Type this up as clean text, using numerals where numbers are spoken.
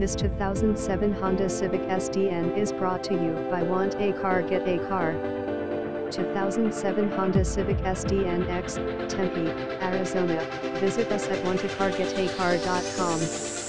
This 2007 Honda Civic SDN is brought to you by Want A Car Get A Car. 2007 Honda Civic SDN X, Tempe, Arizona. Visit us at wantacargetacar.com.